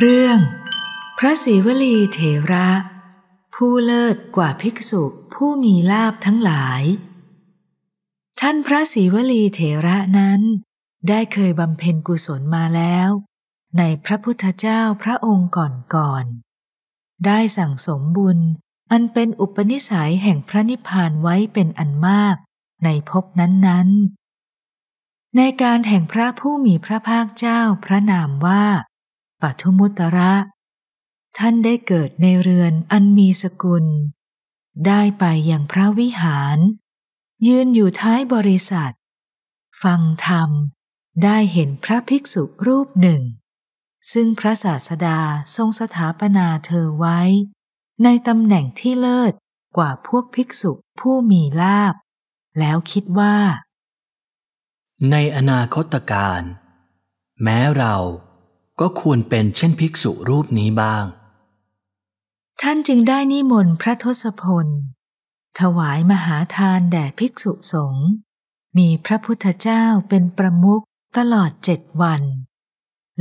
เรื่องพระศรีวลีเถระผู้เลิศกว่าภิกษุผู้มีลาภทั้งหลายท่านพระศรีวลีเถระนั้นได้เคยบำเพ็ญกุศลมาแล้วในพระพุทธเจ้าพระองค์ก่อนได้สั่งสมบุญอันเป็นอุปนิสัยแห่งพระนิพพานไว้เป็นอันมากในภพนั้นๆในการแห่งพระผู้มีพระภาคเจ้าพระนามว่าปัทุมุตระท่านได้เกิดในเรือนอันมีสกุลได้ไปอย่างพระวิหารยืนอยู่ท้ายบริษัทฟังธรรมได้เห็นพระภิกษุรูปหนึ่งซึ่งพระศาสดาทรงสถาปนาเธอไว้ในตำแหน่งที่เลิศกว่าพวกภิกษุผู้มีลาภแล้วคิดว่าในอนาคตการแม้เราก็ควรเป็นเช่นภิกษุรูปนี้บ้างท่านจึงได้นิมนต์พระทศพลถวายมหาทานแด่ภิกษุสงฆ์มีพระพุทธเจ้าเป็นประมุขตลอด7 วัน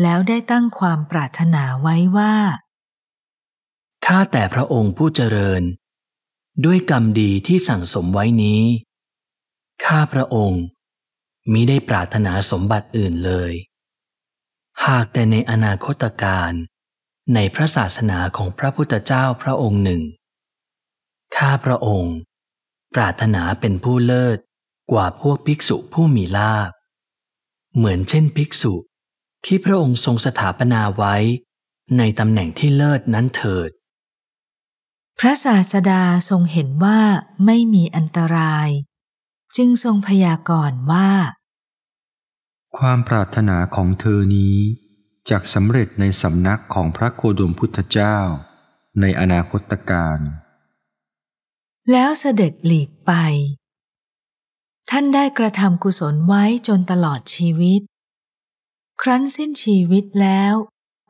แล้วได้ตั้งความปรารถนาไว้ว่าข้าแต่พระองค์ผู้เจริญด้วยกรรมดีที่สั่งสมไว้นี้ข้าพระองค์มิได้ปรารถนาสมบัติอื่นเลยหากแต่ในอนาคตการในพระศาสนาของพระพุทธเจ้าพระองค์หนึ่งข้าพระองค์ปรารถนาเป็นผู้เลิศกว่าพวกภิกษุผู้มีลาภเหมือนเช่นภิกษุที่พระองค์ทรงสถาปนาไว้ในตำแหน่งที่เลิศนั้นเถิดพระศาสดาทรงเห็นว่าไม่มีอันตรายจึงทรงพยากรณ์ว่าความปรารถนาของเธอนี้จักสำเร็จในสำนักของพระโคดมพุทธเจ้าในอนาคตการแล้วเสด็จหลีกไปท่านได้กระทำกุศลไว้จนตลอดชีวิตครั้นสิ้นชีวิตแล้ว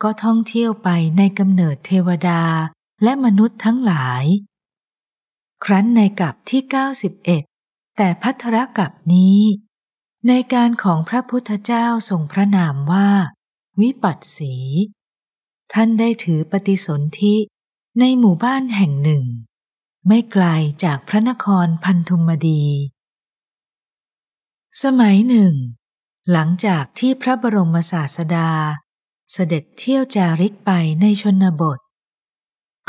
ก็ท่องเที่ยวไปในกำเนิดเทวดาและมนุษย์ทั้งหลายครั้นในกลับที่91แต่ภัทรกลับนี้ในการของพระพุทธเจ้าทรงพระนามว่าวิปัสสีท่านได้ถือปฏิสนธิในหมู่บ้านแห่งหนึ่งไม่ไกลจากพระนครพันธุมดีสมัยหนึ่งหลังจากที่พระบรมศาสดาเสด็จเที่ยวจาริกไปในชนบท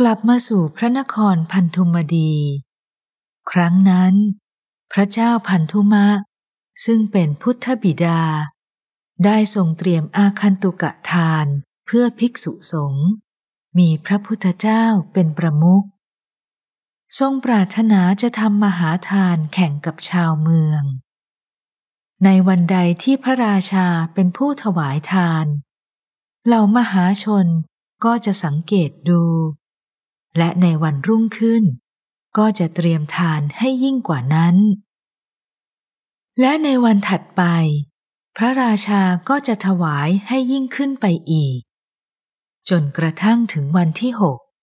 กลับมาสู่พระนครพันธุมดีครั้งนั้นพระเจ้าพันธุมะซึ่งเป็นพุทธบิดาได้ทรงเตรียมอาคันตุกะทานเพื่อภิกษุสงฆ์มีพระพุทธเจ้าเป็นประมุขทรงปรารถนาจะทำมหาทานแข่งกับชาวเมืองในวันใดที่พระราชาเป็นผู้ถวายทานเหล่ามหาชนก็จะสังเกตดูและในวันรุ่งขึ้นก็จะเตรียมทานให้ยิ่งกว่านั้นและในวันถัดไปพระราชาก็จะถวายให้ยิ่งขึ้นไปอีกจนกระทั่งถึงวันที่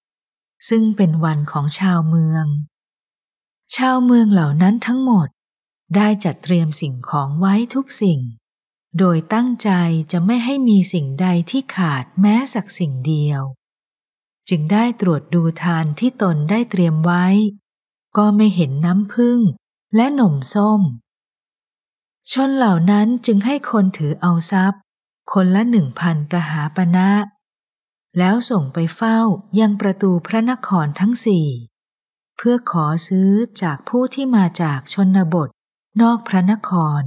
6ซึ่งเป็นวันของชาวเมืองเหล่านั้นทั้งหมดได้จัดเตรียมสิ่งของไว้ทุกสิ่งโดยตั้งใจจะไม่ให้มีสิ่งใดที่ขาดแม้สักสิ่งเดียวจึงได้ตรวจดูทานที่ตนได้เตรียมไว้ก็ไม่เห็นน้ำผึ้งและนมส้มชนเหล่านั้นจึงให้คนถือเอาทรัพย์คนละ 1,000 กหาปณะแล้วส่งไปเฝ้ายังประตูพระนครทั้ง4เพื่อขอซื้อจากผู้ที่มาจากชนบทนอกพระนคร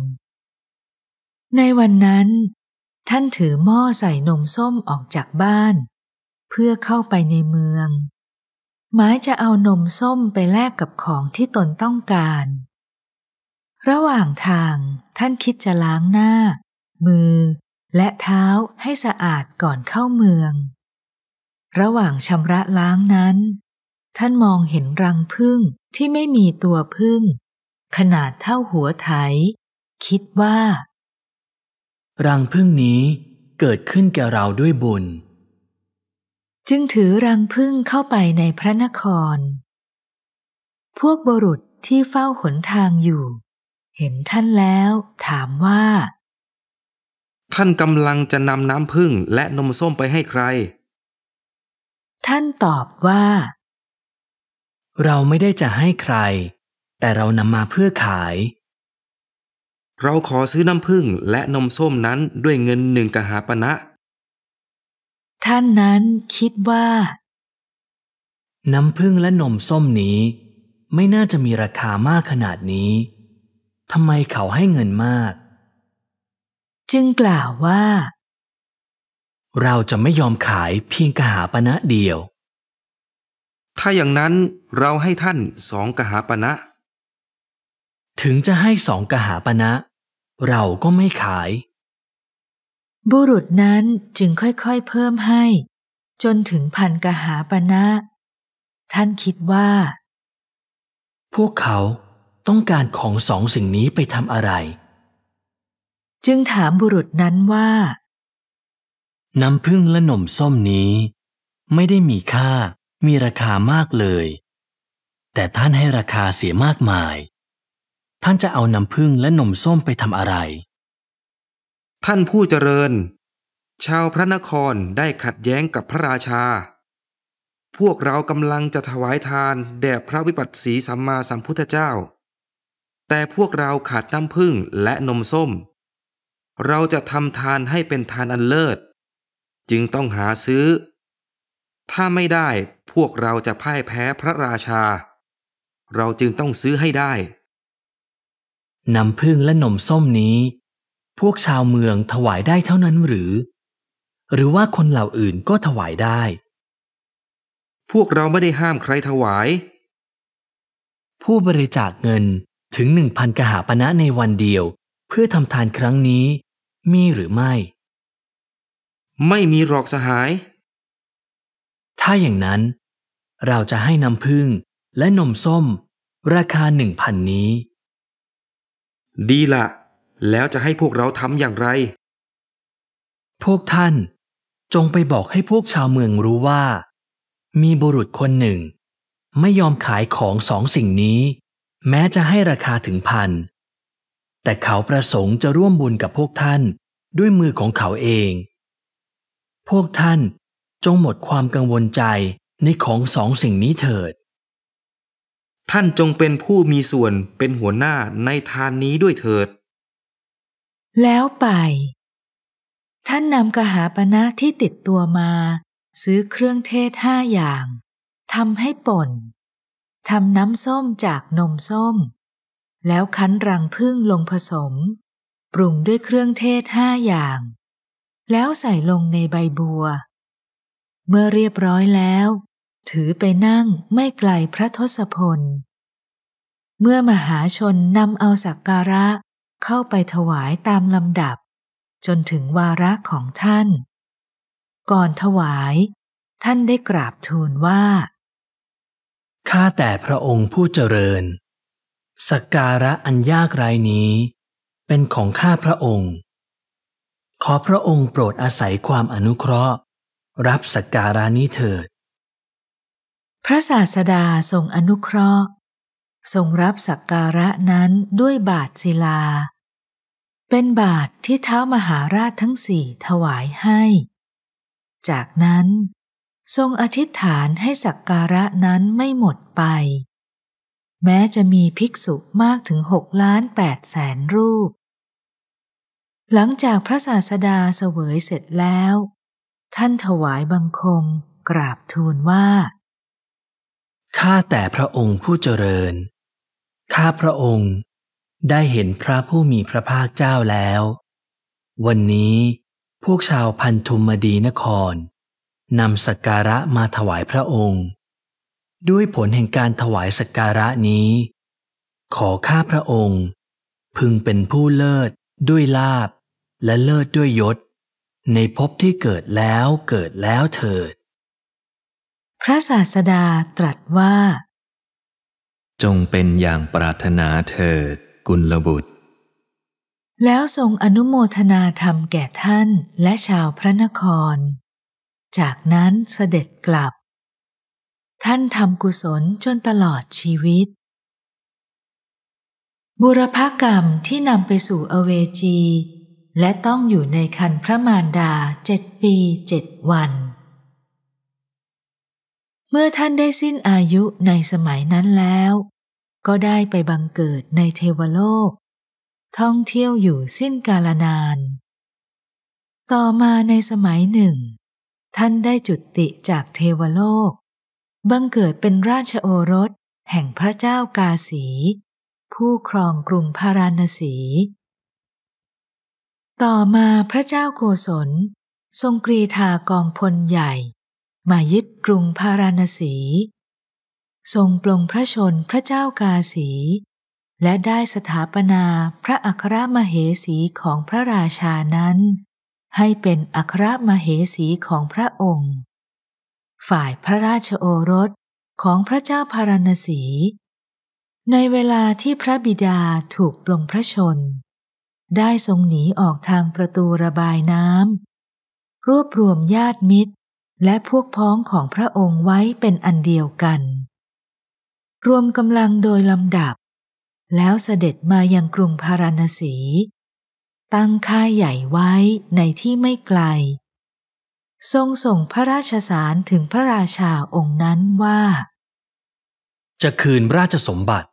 ในวันนั้นท่านถือหม้อใส่นมส้มออกจากบ้านเพื่อเข้าไปในเมืองหมายจะเอานมส้มไปแลกกับของที่ตนต้องการระหว่างทางท่านคิดจะล้างหน้ามือและเท้าให้สะอาดก่อนเข้าเมืองระหว่างชำระล้างนั้นท่านมองเห็นรังผึ้งที่ไม่มีตัวผึ้งขนาดเท่าหัวไถคิดว่ารังผึ้งนี้เกิดขึ้นแก่เราด้วยบุญจึงถือรังผึ้งเข้าไปในพระนครพวกบุรุษที่เฝ้าหนทางอยู่เห็นท่านแล้วถามว่าท่านกำลังจะนำน้ำผึ้งและนมส้มไปให้ใคร ท่านตอบว่าเราไม่ได้จะให้ใครแต่เรานำมาเพื่อขายเราขอซื้อน้ำผึ้งและนมส้มนั้นด้วยเงินหนึ่งกหาปณะท่านนั้นคิดว่าน้ำผึ้งและนมส้มนี้ไม่น่าจะมีราคามากขนาดนี้ทำไมเขาให้เงินมากจึงกล่าวว่าเราจะไม่ยอมขายเพียงกหาปณะเดียวถ้าอย่างนั้นเราให้ท่านสองกหาปณะถึงจะให้สองกหาปณะเราก็ไม่ขายบุรุษนั้นจึงค่อยๆเพิ่มให้จนถึงพันกหาปณะท่านคิดว่าพวกเขาต้องการของสองสิ่งนี้ไปทำอะไรจึงถามบุรุษนั้นว่าน้ำผึ้งและนมส้มนี้ไม่ได้มีค่ามีราคามากเลยแต่ท่านให้ราคาเสียมากมายท่านจะเอาน้ำผึ้งและนมส้มไปทำอะไรท่านผู้เจริญชาวพระนครได้ขัดแย้งกับพระราชาพวกเรากำลังจะถวายทานแด่พระวิปัสสีสัมมาสัมพุทธเจ้าแต่พวกเราขาดน้ำผึ้งและนมส้มเราจะทำทานให้เป็นทานอันเลิศจึงต้องหาซื้อถ้าไม่ได้พวกเราจะพ่ายแพ้พระราชาเราจึงต้องซื้อให้ได้น้ำผึ้งและนมส้มนี้พวกชาวเมืองถวายได้เท่านั้นหรือว่าคนเหล่าอื่นก็ถวายได้พวกเราไม่ได้ห้ามใครถวายผู้บริจาคเงินถึง 1,000 กหาปณะในวันเดียวเพื่อทำทานครั้งนี้มีหรือไม่ไม่มีหรอกสหายถ้าอย่างนั้นเราจะให้น้ำผึ้งและนมส้มราคา 1,000 นี้ดีละแล้วจะให้พวกเราทำอย่างไรพวกท่านจงไปบอกให้พวกชาวเมืองรู้ว่ามีบุรุษคนหนึ่งไม่ยอมขายของสองสิ่งนี้แม้จะให้ราคาถึงพันแต่เขาประสงค์จะร่วมบุญกับพวกท่านด้วยมือของเขาเองพวกท่านจงหมดความกังวลใจในของสองสิ่งนี้เถิดท่านจงเป็นผู้มีส่วนเป็นหัวหน้าในทานนี้ด้วยเถิดแล้วไปท่านนำกหาปณะที่ติดตัวมาซื้อเครื่องเทศ5 อย่างทำให้ป่นทำน้ำส้มจากนมส้มแล้วคั้นรังผึ้งลงผสมปรุงด้วยเครื่องเทศ5 อย่างแล้วใส่ลงในใบบัวเมื่อเรียบร้อยแล้วถือไปนั่งไม่ไกลพระทศพลเมื่อมหาชนนำเอาสักการะเข้าไปถวายตามลำดับจนถึงวาระของท่านก่อนถวายท่านได้กราบทูลว่าข้าแต่พระองค์ผู้เจริญสักการะอันยากไร้นี้เป็นของข้าพระองค์ขอพระองค์โปรดอาศัยความอนุเคราะห์รับสักการะนี้เถิดพระศาสดาทรงอนุเคราะห์ทรงรับสักการะนั้นด้วยบาทศิลาเป็นบาทที่เท้ามหาราชทั้งสี่ถวายให้จากนั้นทรงอธิษฐานให้สักการะนั้นไม่หมดไปแม้จะมีภิกษุมากถึง 6,800,000 รูปหลังจากพระศาสดาเสวยเสร็จแล้วท่านถวายบังคมกราบทูลว่าข้าแต่พระองค์ผู้เจริญข้าพระองค์ได้เห็นพระผู้มีพระภาคเจ้าแล้ววันนี้พวกชาวพันธุมดีนครนำสักการะมาถวายพระองค์ด้วยผลแห่งการถวายสักการะนี้ขอข้าพระองค์พึงเป็นผู้เลิศด้วยลาภและเลิศด้วยยศในภพที่เกิดแล้วเถิดพระศาสดาตรัสว่าจงเป็นอย่างปรารถนาเถิดกุลบุตรแล้วทรงอนุโมทนาธรรมแก่ท่านและชาวพระนครจากนั้นเสด็จกลับท่านทำกุศลจนตลอดชีวิตบุรพกรรมที่นำไปสู่อเวจีและต้องอยู่ในครรภ์พระมารดา7 ปี 7 วัน มื่อท่านได้สิ้นอายุในสมัยนั้นแล้วก็ได้ไปบังเกิดในเทวโลกท่องเที่ยวอยู่สิ้นกาลนานต่อมาในสมัยหนึ่งท่านได้จุติจากเทวโลกบังเกิดเป็นราชโอรสแห่งพระเจ้ากาสีผู้ครองกรุงพาราณสีต่อมาพระเจ้าโกศลทรงกรีฑากองพลใหญ่มายึดกรุงพาราณสีทรงปลงพระชนพระเจ้ากาสีและได้สถาปนาพระอัครมเหสีของพระราชานั้นให้เป็นอัครมเหสีของพระองค์ฝ่ายพระราชโอรสของพระเจ้าพาราณสีในเวลาที่พระบิดาถูกปลงพระชนได้ทรงหนีออกทางประตูระบายน้ำรวบรวมญาติมิตรและพวกพ้องของพระองค์ไว้เป็นอันเดียวกันรวมกำลังโดยลำดับแล้วเสด็จมายังกรุงพาราณสีตั้งค่ายใหญ่ไว้ในที่ไม่ไกลทรงส่งพระราชสารถึงพระราชาองค์นั้นว่าจะคืนราชสมบัติ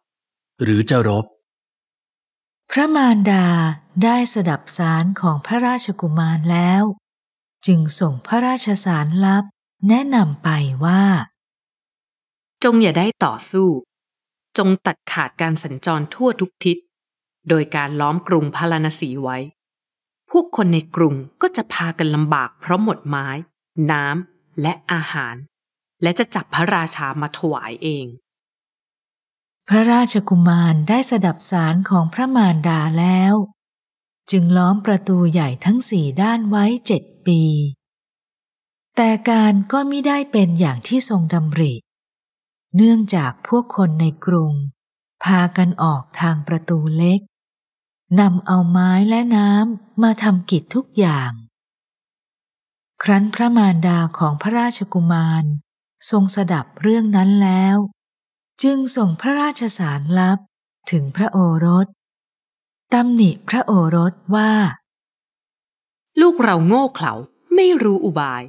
หรือจะรบพระมารดาได้สดับสารของพระราชกุมารแล้วจึงส่งพระราชสารลับแนะนำไปว่าจงอย่าได้ต่อสู้จงตัดขาดการสัญจรทั่วทุกทิศโดยการล้อมกรุงพาราณสีไว้พวกคนในกรุงก็จะพากันลำบากเพราะหมดไม้น้ำและอาหารและจะจับพระราชามาถวายเองพระราชกุมารได้สดับสารของพระมารดาแล้วจึงล้อมประตูใหญ่ทั้งสี่ด้านไว้7 ปีแต่การก็มิได้เป็นอย่างที่ทรงดำริเนื่องจากพวกคนในกรุงพากันออกทางประตูเล็กนำเอาไม้และน้ำมาทำกิจทุกอย่างครั้นพระมารดาของพระราชกุมารทรงสดับเรื่องนั้นแล้วจึงส่งพระราชสารลับถึงพระโอรสตำหนิพระโอรสว่าลูกเราโง่เขลาไม่รู้อุบาย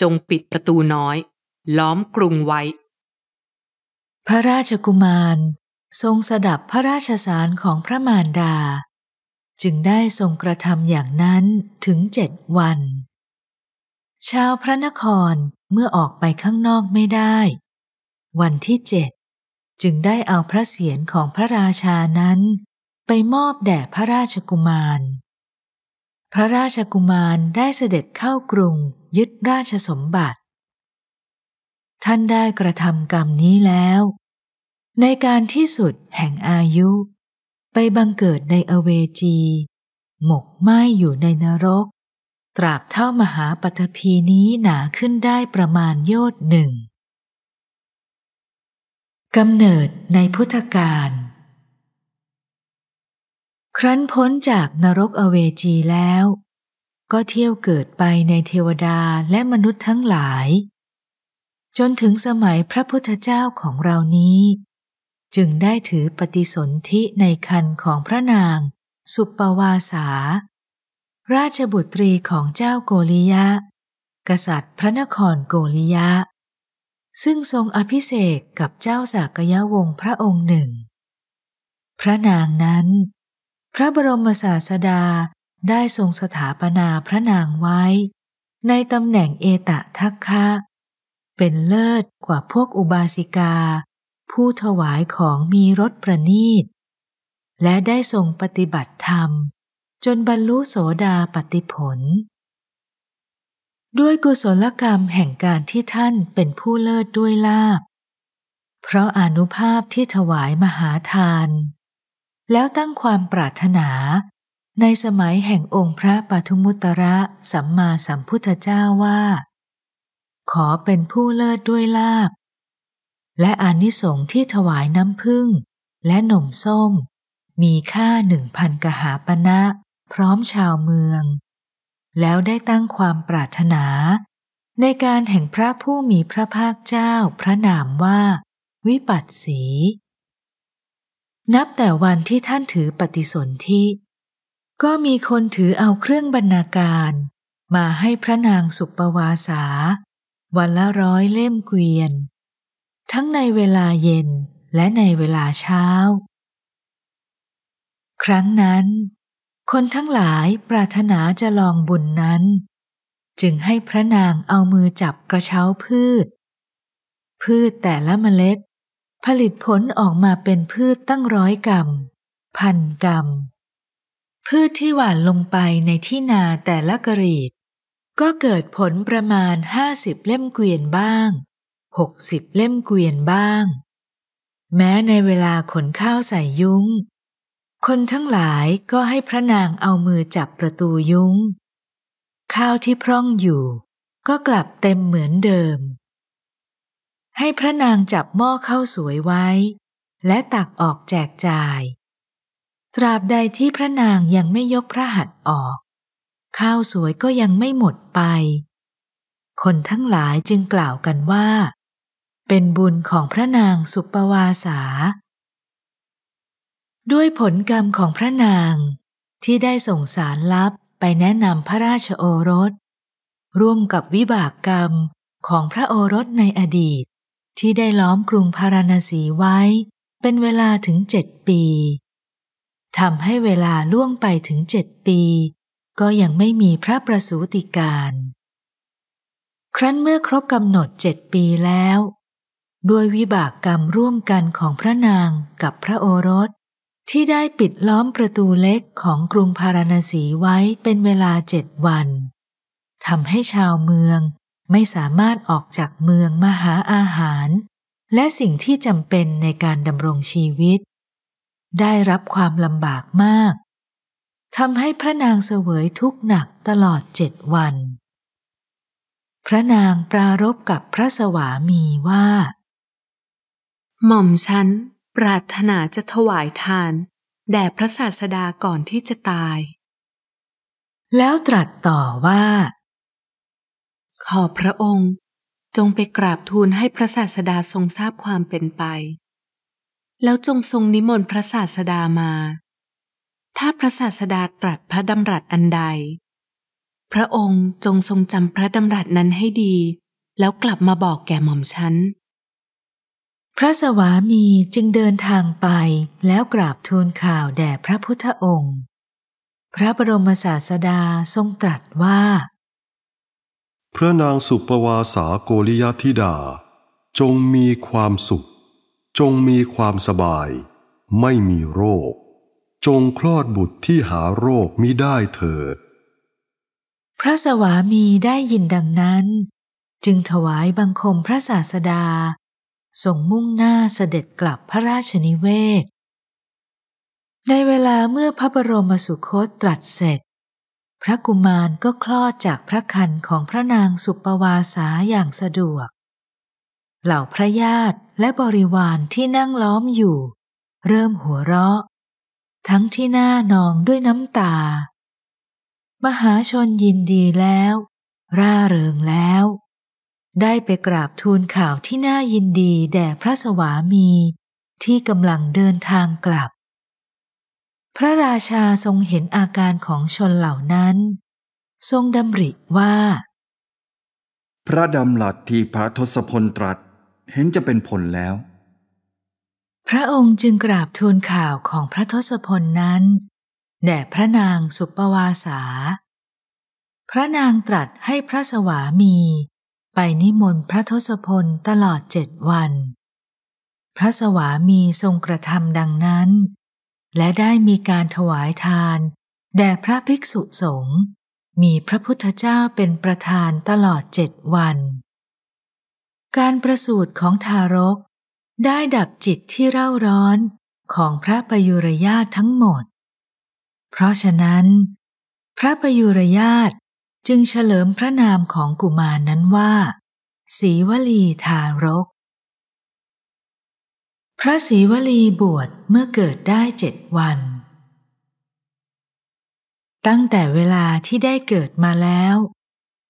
จงปิดประตูน้อยล้อมกรุงไว้พระราชกุมารทรงสดับพระราชสารของพระมารดาจึงได้ทรงกระทำอย่างนั้นถึง7 วันชาวพระนครเมื่อออกไปข้างนอกไม่ได้วันที่7จึงได้เอาพระเศียรของพระราชานั้นไปมอบแด่พระราชกุมารพระราชกุมารได้เสด็จเข้ากรุงยึดราชสมบัติท่านได้กระทำกรรมนี้แล้วในการที่สุดแห่งอายุไปบังเกิดในอเวจีหมกไหม้อยู่ในนรกตราบเท่ามหาปฐพีนี้หนาขึ้นได้ประมาณโยชน์ 1กำเนิดในพุทธกาลครั้นพ้นจากนรกอเวจีแล้วก็เที่ยวเกิดไปในเทวดาและมนุษย์ทั้งหลายจนถึงสมัยพระพุทธเจ้าของเรานี้จึงได้ถือปฏิสนธิในครรภ์ของพระนางสุปปวาสาราชบุตรีของเจ้าโกริยะกษัตริย์พระนครโกริยะซึ่งทรงอภิเษกกับเจ้าศากยวงศ์พระองค์หนึ่งพระนางนั้นพระบรมศาสดาได้ทรงสถาปนาพระนางไว้ในตำแหน่งเอตทัคคะเป็นเลิศกว่าพวกอุบาสิกาผู้ถวายของมีรสประณีตและได้ทรงปฏิบัติธรรมจนบรรลุโสดาปัตติผลด้วยกุศลกรรมแห่งการที่ท่านเป็นผู้เลิศด้วยลาภเพราะอานุภาพที่ถวายมหาทานแล้วตั้งความปรารถนาในสมัยแห่งองค์พระปทุมุตตระสัมมาสัมพุทธเจ้าว่าขอเป็นผู้เลิศด้วยลาภและอานิสงส์ที่ถวายน้ำผึ้งและนมส้มมีค่า 1,000 กหาปณะพร้อมชาวเมืองแล้วได้ตั้งความปรารถนาในการแห่งพระผู้มีพระภาคเจ้าพระนามว่าวิปัสสีนับแต่วันที่ท่านถือปฏิสนธิก็มีคนถือเอาเครื่องบรรณาการมาให้พระนางสุปปวาสาวันละ 100 เล่มเกวียน ทั้งในเวลาเย็นและในเวลาเช้าครั้งนั้นคนทั้งหลายปรารถนาจะลองบุญนั้นจึงให้พระนางเอามือจับกระเช้าพืชแต่ละเมล็ดผลิตผลออกมาเป็นพืชตั้งร้อยกรัมพันกรัมพืชที่หว่านลงไปในที่นาแต่ละกรีดก็เกิดผลประมาณ50เล่มเกวียนบ้าง60เล่มเกวียนบ้างแม้ในเวลาขนข้าวใส่ยุ้งคนทั้งหลายก็ให้พระนางเอามือจับประตูยุ้งข้าวที่พร่องอยู่ก็กลับเต็มเหมือนเดิมให้พระนางจับหม้อข้าวสวยไว้และตักออกแจกจ่ายตราบใดที่พระนางยังไม่ยกพระหัตถ์ออกข้าวสวยก็ยังไม่หมดไปคนทั้งหลายจึงกล่าวกันว่าเป็นบุญของพระนางสุปวาสาด้วยผลกรรมของพระนางที่ได้ส่งสารลับไปแนะนำพระราชโอรสร่วมกับวิบากกรรมของพระโอรสในอดีตที่ได้ล้อมกรุงพาราณสีไว้เป็นเวลาถึง7 ปีทำให้เวลาล่วงไปถึง7 ปีก็ยังไม่มีพระประสูติการครั้นเมื่อครบกำหนด7 ปีแล้วด้วยวิบากกรรมร่วมกันของพระนางกับพระโอรสที่ได้ปิดล้อมประตูเล็กของกรุงพาราณสีไว้เป็นเวลา7 วันทำให้ชาวเมืองไม่สามารถออกจากเมืองมาหาอาหารและสิ่งที่จำเป็นในการดำรงชีวิตได้รับความลำบากมากทำให้พระนางเสวยทุกข์หนักตลอด7 วันพระนางปรารภกับพระสวามีว่าหม่อมฉันปรารถนาจะถวายทานแด่พระศาสดาก่อนที่จะตายแล้วตรัสต่อว่าขอพระองค์จงไปกราบทูลให้พระศาสดาทรงทราบความเป็นไปแล้วจงทรงนิมนต์พระศาสดามาถ้าพระศาสดาตรัสพระดำรัสอันใดพระองค์จงทรงจำพระดำรัสนั้นให้ดีแล้วกลับมาบอกแก่หม่อมฉันพระสวามีจึงเดินทางไปแล้วกราบทูลข่าวแด่พระพุทธองค์พระบรมศาสดาทรงตรัสว่าพระนางสุปวาสาโกริยธิดาจงมีความสุขจงมีความสบายไม่มีโรคจงคลอดบุตรที่หาโรคมิได้เถิดพระสวามีได้ยินดังนั้นจึงถวายบังคมพระศาสดาส่งมุ่งหน้าเสด็จกลับพระราชนิเวศในเวลาเมื่อพระบรมสุคตตรัสเสร็จพระกุมารก็คลอดจากพระครรภ์ของพระนางสุปวาสาอย่างสะดวกเหล่าพระญาติและบริวารที่นั่งล้อมอยู่เริ่มหัวเราะทั้งที่หน้านองด้วยน้ำตามหาชนยินดีแล้วร่าเริงแล้วได้ไปกราบทูลข่าวที่น่ายินดีแด่พระสวามีที่กำลังเดินทางกลับพระราชาทรงเห็นอาการของชนเหล่านั้นทรงดำริว่าพระดำรัสที่พระทศพลตรัสเห็นจะเป็นผลแล้วพระองค์จึงกราบทูลข่าวของพระทศพลนั้นแด่พระนางสุปวาสาพระนางตรัสให้พระสวามีไปนิมนต์พระทศพลตลอด7 วันพระสวามีทรงกระทำดังนั้นและได้มีการถวายทานแด่พระภิกษุสงฆ์มีพระพุทธเจ้าเป็นประธานตลอด7 วันการประสูติของทารกได้ดับจิตที่เร่าร้อนของพระประยุรญาติทั้งหมดเพราะฉะนั้นพระประยุรญาติจึงเฉลิมพระนามของกุมารนั้นว่าสีวลีทารกพระสีวลีบวชเมื่อเกิดได้7 วันตั้งแต่เวลาที่ได้เกิดมาแล้ว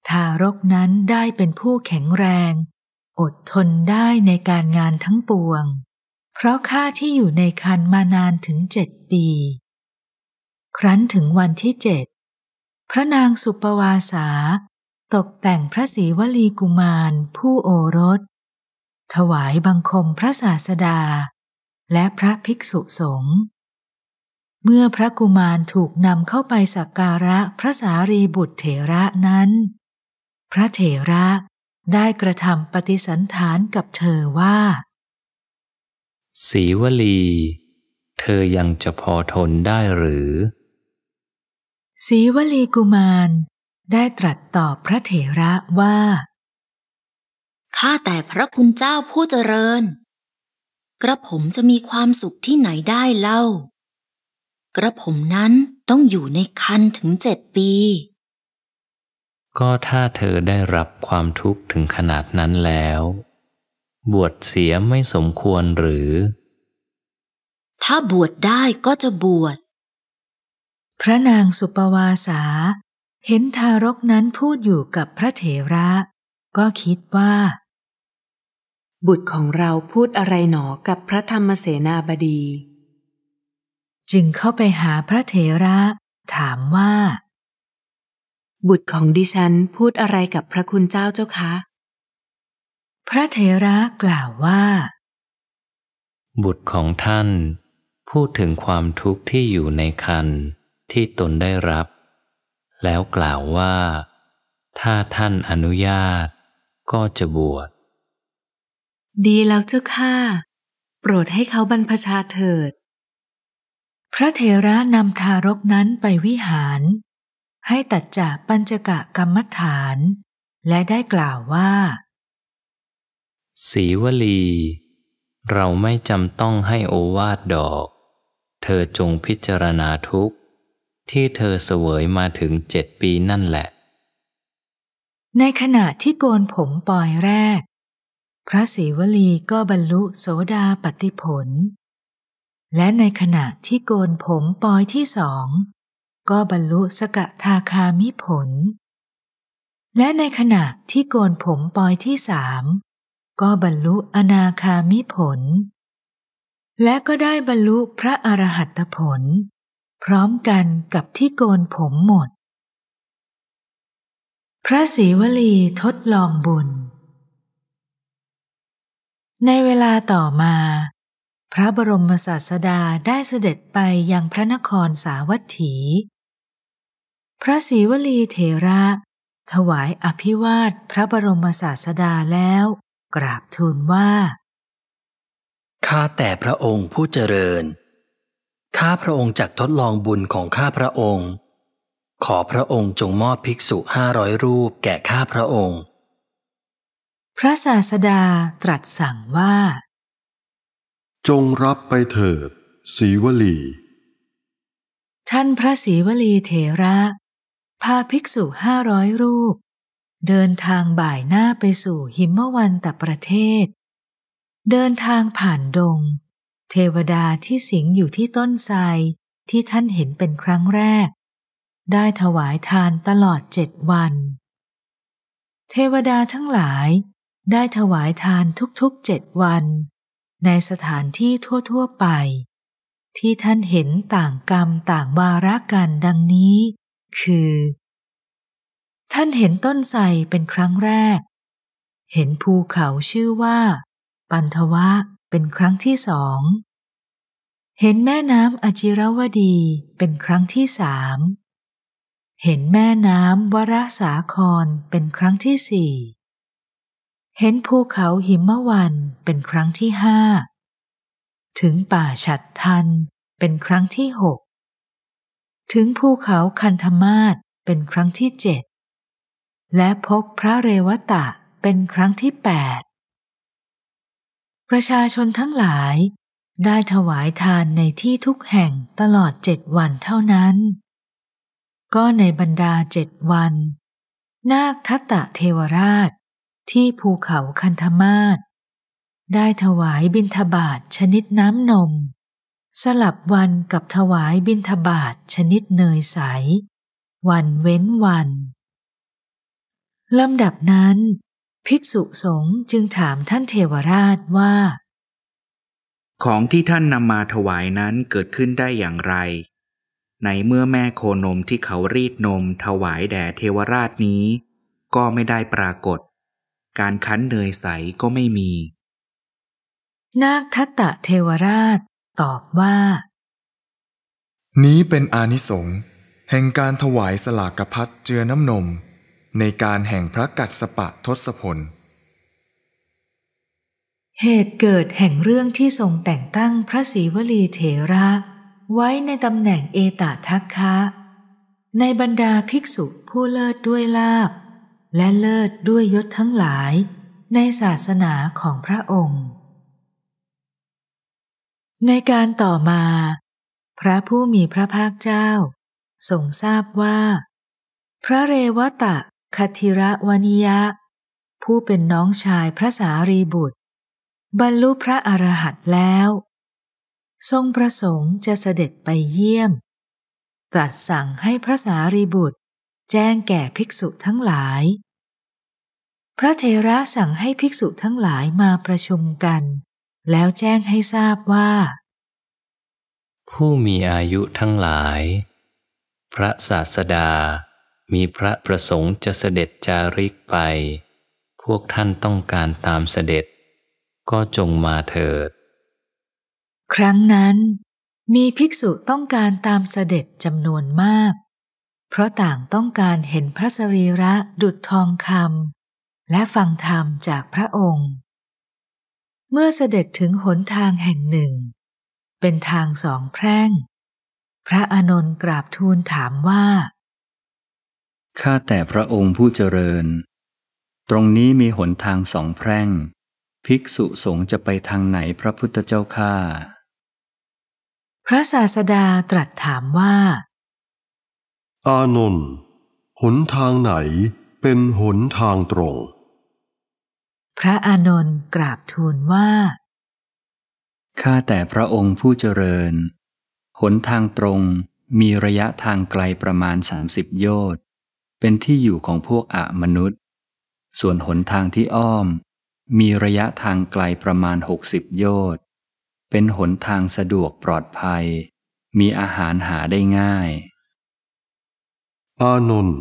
ทารกนั้นได้เป็นผู้แข็งแรงอดทนได้ในการงานทั้งปวงเพราะข้าที่อยู่ในครรภ์มานานถึง7 ปีครั้นถึงวันที่7พระนางสุปวาสาตกแต่งพระศรีวลีกุมารผู้โอรส ถวายบังคมพระศาสดาและพระภิกษุสงฆ์เมื่อพระกุมารถูกนำเข้าไปสักการะพระสารีบุตรเถระนั้นพระเถระได้กระทำปฏิสันฐานกับเธอว่าสีวลีเธอยังจะพอทนได้หรือสีวลีกุมารได้ตรัสตอบพระเถระว่าข้าแต่พระคุณเจ้าผู้เจริญกระผมจะมีความสุขที่ไหนได้เล่ากระผมนั้นต้องอยู่ในคันถึง7 ปีก็ถ้าเธอได้รับความทุกข์ถึงขนาดนั้นแล้วบวชเสียไม่สมควรหรือถ้าบวชได้ก็จะบวชพระนางสุปวาสาเห็นทารกนั้นพูดอยู่กับพระเถระก็คิดว่าบุตรของเราพูดอะไรหนอกับพระธรรมเสนาบดีจึงเข้าไปหาพระเถระถามว่าบุตรของดิฉันพูดอะไรกับพระคุณเจ้าเจ้าคะพระเถระกล่าวว่าบุตรของท่านพูดถึงความทุกข์ที่อยู่ในครรภ์ที่ตนได้รับแล้วกล่าวว่าถ้าท่านอนุญาตก็จะบวชดีแล้วเจ้าข้าโปรดให้เขาบรรพชาเถิดพระเถระนำทารกนั้นไปวิหารให้ตัดจากปัญจกกรรมฐานและได้กล่าวว่าสีวลีเราไม่จำต้องให้โอวาทดอกเธอจงพิจารณาทุกข์ที่เธอเสวยมาถึง7 ปีนั่นแหละในขณะที่โกนผมปอยแรกพระสีวลีก็บรรลุโสดาปัตติผลและในขณะที่โกนผมปอยที่2ก็บรรลุสกทาคามิผลและในขณะที่โกนผมปอยที่3ก็บรรลุอนาคามิผลและก็ได้บรรลุพระอรหัตตผลพร้อมกันกับที่โกนผมหมดพระศรีวลีทดลองบุญในเวลาต่อมาพระบรมศาสดาได้เสด็จไปยังพระนครสาวัตถีพระศรีวลีเถระถวายอภิวาทพระบรมศาสดาแล้วกราบทูลว่าข้าแต่พระองค์ผู้เจริญข้าพระองค์จักทดลองบุญของข้าพระองค์ขอพระองค์จงมอบภิกษุ500 รูปแก่ข้าพระองค์พระศาสดาตรัสสั่งว่าจงรับไปเถิดสีวลีท่านพระสีวลีเถระพาภิกษุ500 รูปเดินทางบ่ายหน้าไปสู่หิมวันตประเทศเดินทางผ่านดงเทวดาที่สิงอยู่ที่ต้นไทรที่ท่านเห็นเป็นครั้งแรกได้ถวายทานตลอด7 วันเทวดาทั้งหลายได้ถวายทานทุกๆ7 วันในสถานที่ทั่วๆไปที่ท่านเห็นต่างกรรมต่างวาระกันดังนี้คือท่านเห็นต้นไทรเป็นครั้งแรกเห็นภูเขาชื่อว่าปันทวะเป็นครั้งที่2เห็นแม่น้ำอจิรวดีเป็นครั้งที่3เห็นแม่น้ำวราสาครเป็นครั้งที่4เห็นภูเขาหิมวันเป็นครั้งที่5ถึงป่าฉัตรทันเป็นครั้งที่6ถึงภูเขาคันธมาศเป็นครั้งที่7และพบพระเรวตะเป็นครั้งที่8ประชาชนทั้งหลายได้ถวายทานในที่ทุกแห่งตลอด7 วันเท่านั้นก็ในบรรดา7 วันนาคทัตตะเทวราชที่ภูเขาคันธมาศได้ถวายบิณฑบาตชนิดน้ำนมสลับวันกับถวายบิณฑบาตชนิดเนยใสวันเว้นวันลำดับนั้นภิกษุสงฆ์จึงถามท่านเทวราชว่าของที่ท่านนำมาถวายนั้นเกิดขึ้นได้อย่างไรในเมื่อแม่โคนมที่เขารีดนมถวายแด่เทวราชนี้ก็ไม่ได้ปรากฏการคั้นเนยใสก็ไม่มี นาคทัตตะเทวราชตอบว่านี้เป็นอานิสงส์แห่งการถวายสลากภัตเจือน้ำนมในการแห่งพระกัสสปะทศพลเหตุเกิดแห่งเรื่องที่ทรงแต่งตั้งพระศรีวลีเถระไว้ในตำแหน่งเอตทัคคะในบรรดาภิกษุผู้เลิศด้วยลาภและเลิศด้วยยศทั้งหลายในศาสนาของพระองค์ในการต่อมาพระผู้มีพระภาคเจ้าทรงทราบว่าพระเรวตะคัทธิรวนิยะผู้เป็นน้องชายพระสารีบุตรบรรลุพระอรหันต์แล้วทรงประสงค์จะเสด็จไปเยี่ยมตรัสสั่งให้พระสารีบุตรแจ้งแก่ภิกษุทั้งหลายพระเถระสั่งให้ภิกษุทั้งหลายมาประชุมกันแล้วแจ้งให้ทราบว่าผู้มีอายุทั้งหลายพระศาสดามีพระประสงค์จะเสด็จจาริกไปพวกท่านต้องการตามเสด็จก็จงมาเถิดครั้งนั้นมีภิกษุต้องการตามเสด็จจำนวนมากเพราะต่างต้องการเห็นพระสรีระดุจทองคำและฟังธรรมจากพระองค์เมื่อเสด็จถึงหนทางแห่งหนึ่งเป็นทางสองแพร่งพระอานนท์กราบทูลถามว่าข้าแต่พระองค์ผู้เจริญตรงนี้มีหนทางสองแพร่งภิกษุสงฆ์จะไปทางไหนพระพุทธเจ้าข้าพระศาสดาตรัสถามว่าอานนท์หนทางไหนเป็นหนทางตรงพระอานนท์กราบทูลว่าข้าแต่พระองค์ผู้เจริญหนทางตรงมีระยะทางไกลประมาณ30 โยชน์เป็นที่อยู่ของพวกอมนุษย์ส่วนหนทางที่อ้อมมีระยะทางไกลประมาณ60 โยชน์เป็นหนทางสะดวกปลอดภัยมีอาหารหาได้ง่ายอานนท์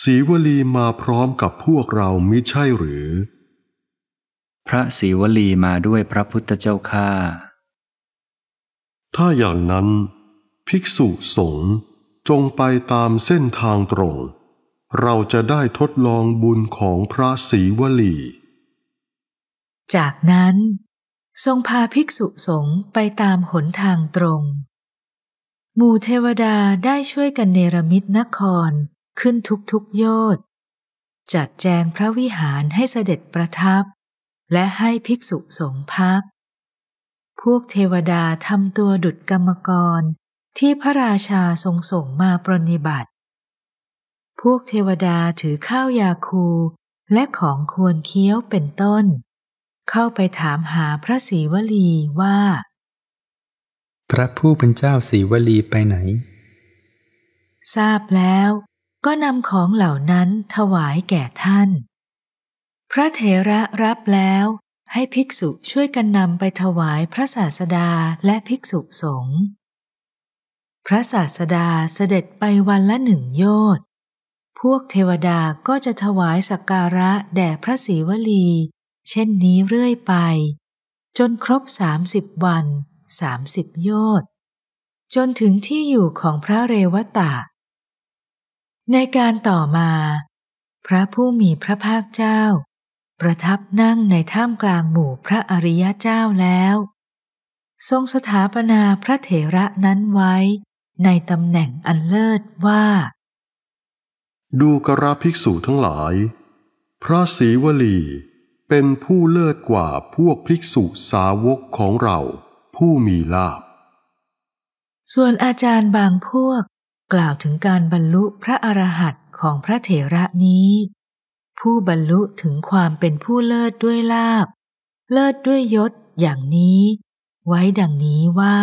ศรีวลีมาพร้อมกับพวกเรามิใช่หรือพระศรีวลีมาด้วยพระพุทธเจ้าข้าถ้าอย่างนั้นภิกษุสงฆ์จงไปตามเส้นทางตรงเราจะได้ทดลองบุญของพระศรีวลีจากนั้นทรงพาภิกษุสงฆ์ไปตามหนทางตรงหมู่เทวดาได้ช่วยกันเนรมิตนครขึ้นทุกโยชน์จัดแจงพระวิหารให้เสด็จประทับและให้ภิกษุสงฆ์พักพวกเทวดาทำตัวดุจกรรมกรที่พระราชาทรงส่งมาปรนนิบัติพวกเทวดาถือข้าวยาคูและของควรเคี้ยวเป็นต้นเข้าไปถามหาพระศรีวลีว่าพระผู้เป็นเจ้าศรีวลีไปไหนทราบแล้วก็นำของเหล่านั้นถวายแก่ท่านพระเถระรับแล้วให้ภิกษุช่วยกันนำไปถวายพระศาสดาและภิกษุสงฆ์พระศาสดาเสด็จไปวันละ1 โยชน์พวกเทวดาก็จะถวายสักการะแด่พระศรีวลีเช่นนี้เรื่อยไปจนครบ30 วัน30 โยชน์จนถึงที่อยู่ของพระเรวตะในการต่อมาพระผู้มีพระภาคเจ้าประทับนั่งในถ้ำกลางหมู่พระอริยเจ้าแล้วทรงสถาปนาพระเถระนั้นไว้ในตำแหน่งอันเลิศว่าดูกราภิกษุทั้งหลายพระศรีวลีเป็นผู้เลิศกว่าพวกภิกษุสาวกของเราผู้มีลาภส่วนอาจารย์บางพวกกล่าวถึงการบรรลุพระอรหันต์ของพระเถระนี้ผู้บรรลุถึงความเป็นผู้เลิศด้วยลาภเลิศด้วยยศอย่างนี้ไว้ดังนี้ว่า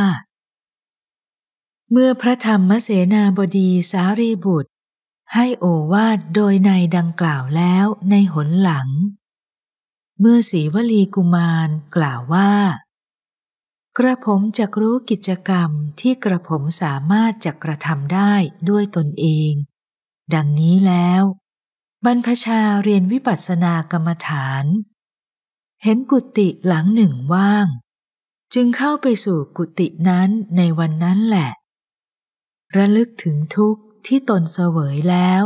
เมื่อพระธรรมเสนาบดีสารีบุตรให้โอวาทโดยในดังกล่าวแล้วในหนหลังเมื่อศรีวลีกุมารกล่าวว่ากระผมจะรู้กิจกรรมที่กระผมสามารถจะกระทำได้ด้วยตนเองดังนี้แล้วบรรพชาเรียนวิปัสสนากรรมฐานเห็นกุฏิหลังหนึ่งว่าง จึงเข้าไปสู่กุฏินั้นในวันนั้นแหละระลึกถึงทุกข์ที่ตนเสวยแล้ว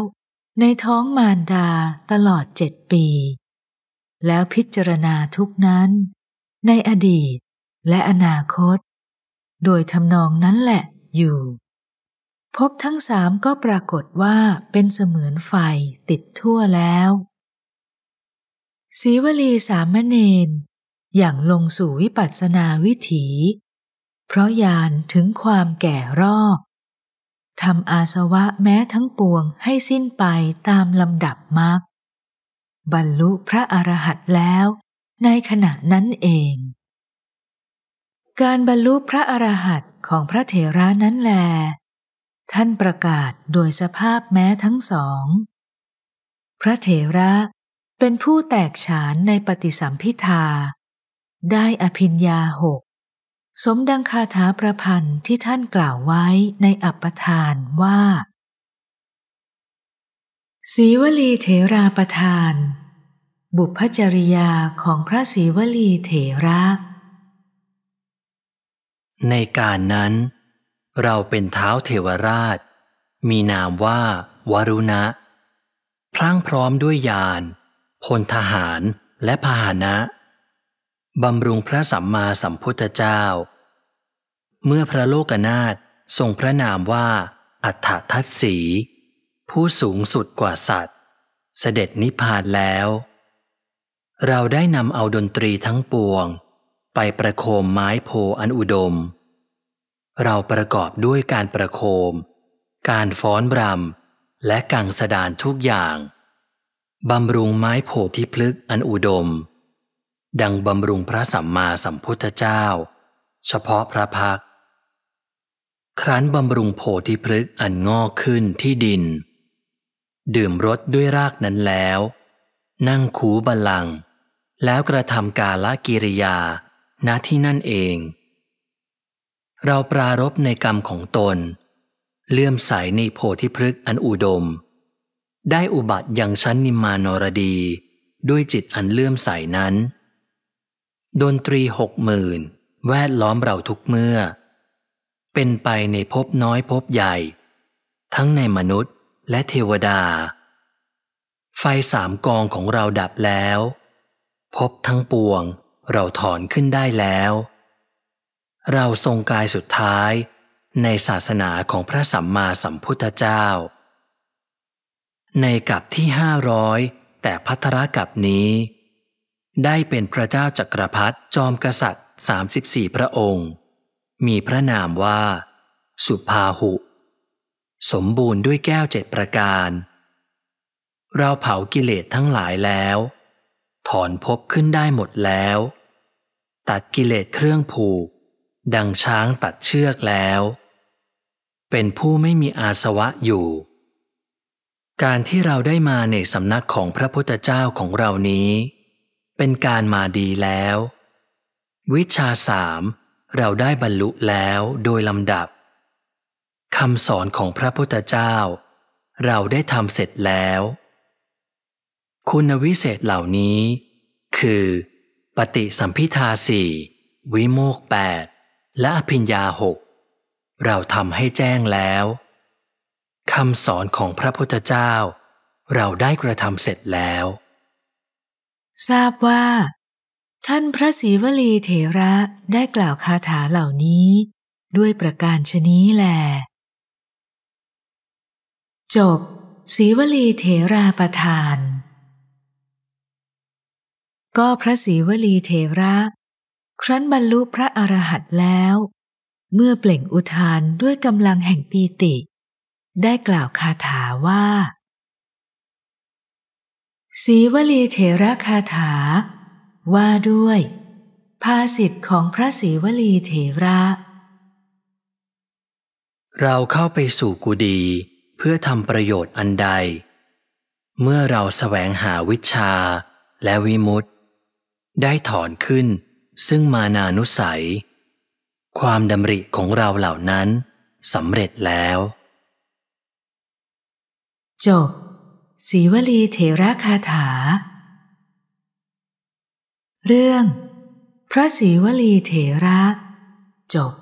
ในท้องมารดาตลอด7 ปีแล้วพิจารณาทุกนั้นในอดีตและอนาคตโดยทำนองนั้นแหละอยู่ภพทั้ง3ก็ปรากฏว่าเป็นเสมือนไฟติดทั่วแล้วสีวลีสามเณรอย่างลงสู่วิปัสสนาวิถีเพราะญาณถึงความแก่รอบทำอาสวะแม้ทั้งปวงให้สิ้นไปตามลำดับมรรคบรรลุพระอรหันต์แล้วในขณะนั้นเองการบรรลุพระอรหันต์ของพระเถระนั้นแลท่านประกาศโดยสภาพแม้ทั้ง2พระเถระเป็นผู้แตกฉานในปฏิสัมภิทาได้อภิญญา6สมดังคาถาประพันธ์ที่ท่านกล่าวไว้ในอัปปทานว่าสีวลีเถราประทานบุพจริยาของพระสีวลีเถระในการนั้นเราเป็นท้าวเทวราชมีนามว่าวรุณะพรั่งพร้อมด้วยยานพลทหารและพาหนะบำรุงพระสัมมาสัมพุทธเจ้าเมื่อพระโลกนาถทรงพระนามว่าอัฏฐทัตสีผู้สูงสุดกว่าสัตว์เสด็จนิพพานแล้วเราได้นำเอาดนตรีทั้งปวงไปประโคมไม้โพอันอุดมเราประกอบด้วยการประโคมการฟ้อนรำและกังสดานทุกอย่างบำรุงไม้โพธิพฤกษ์อันอุดมดังบำรุงพระสัมมาสัมพุทธเจ้าเฉพาะพระพักครั้นบำรุงโพธิพฤกษ์อันงอกขึ้นที่ดินดื่มรสด้วยรากนั้นแล้วนั่งคูบัลลังก์แล้วกระทำกาลกิริยาณที่นั่นเองเราปรารภในกรรมของตนเลื่อมใสในโพธิพฤกษ์อันอุดมได้อุบัติยังชั้นนิมมานรดีด้วยจิตอันเลื่อมใสนั้นดนตรี60,000แวดล้อมเราทุกเมื่อเป็นไปในภพน้อยภพใหญ่ทั้งในมนุษย์และเทวดาไฟ3 กองของเราดับแล้วภพทั้งปวงเราถอนขึ้นได้แล้วเราทรงกายสุดท้ายในศาสนาของพระสัมมาสัมพุทธเจ้าในกลับที่500แต่ภัทรกัปนี้ได้เป็นพระเจ้าจักรพรรดิจอมกษัตริย์34พระองค์มีพระนามว่าสุภาหุสมบูรณ์ด้วยแก้ว7 ประการเราเผากิเลสทั้งหลายแล้วถอนภพขึ้นได้หมดแล้วตัดกิเลสเครื่องผูกดังช้างตัดเชือกแล้วเป็นผู้ไม่มีอาสวะอยู่การที่เราได้มาในสำนักของพระพุทธเจ้าของเรานี้เป็นการมาดีแล้ววิชา3เราได้บรรลุแล้วโดยลำดับคำสอนของพระพุทธเจ้าเราได้ทำเสร็จแล้วคุณวิเศษเหล่านี้คือปฏิสัมภิทา4วิโมกข์8และอภิญญา6เราทำให้แจ้งแล้วคำสอนของพระพุทธเจ้าเราได้กระทำเสร็จแล้วทราบว่าท่านพระสีวลีเถระได้กล่าวคาถาเหล่านี้ด้วยประการชนี้แลจบสีวลีเถราประทานก็พระสีวลีเถระครั้นบรรลุพระอรหันต์แล้วเมื่อเปล่งอุทานด้วยกำลังแห่งปีติได้กล่าวคาถาว่าสีวลีเถระคาถาว่าด้วยภาษิตของพระสีวลีเถระเราเข้าไปสู่กุฏิเพื่อทำประโยชน์อันใดเมื่อเราแสวงหาวิชาและวิมุตติได้ถอนขึ้นซึ่งมานานุสัยความดำริของเราเหล่านั้นสำเร็จแล้วจบสีวลีเถระคาถาเรื่อง พระศรีวลีเถระจบ